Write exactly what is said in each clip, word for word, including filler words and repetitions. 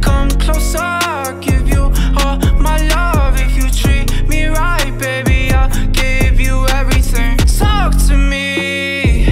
Come closer, I'll give you all my love. If you treat me right, baby, I'll give you everything. Talk to me,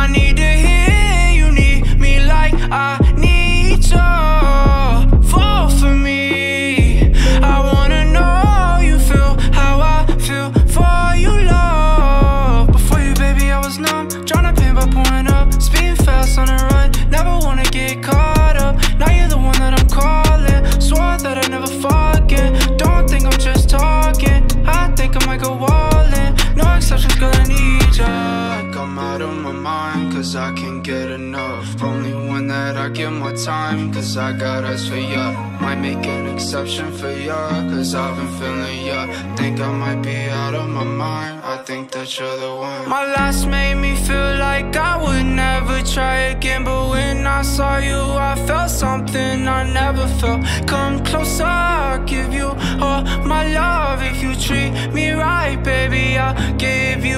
I need to hear you need me like I need you. Fall for me, I wanna know you feel how I feel for you, love. Before you, baby, I was numb, trying to pin by pouring up, speeding fast on a run, never wanna get caught up. Now you're the one that I'm calling, swore that I never forget. Don't think I'm just talking, I think I might go wallin'. No exceptions, girl, I need ya. Like I'm out of my mind, cause I can't get enough. Only one that I give my time, cause I got eyes for ya. Might make an exception for ya, cause I've been feeling ya. Think I might be out of my mind, I think that you're the one. My last made me feel like I would never try again, but when I saw you, I felt something I never felt. Come closer, I'll give you all my love. If you treat me right, baby, I'll give you